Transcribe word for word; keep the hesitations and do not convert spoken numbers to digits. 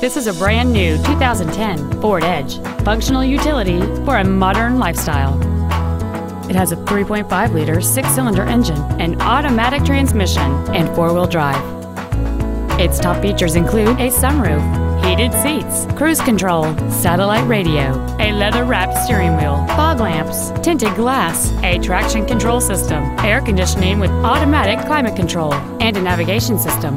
This is a brand new two thousand ten Ford Edge, functional utility for a modern lifestyle. It has a three point five liter six-cylinder engine, an automatic transmission, and four-wheel drive. Its top features include a sunroof, heated seats, cruise control, satellite radio, a leather-wrapped steering wheel, fog lamps, tinted glass, a traction control system, air conditioning with automatic climate control, and a navigation system.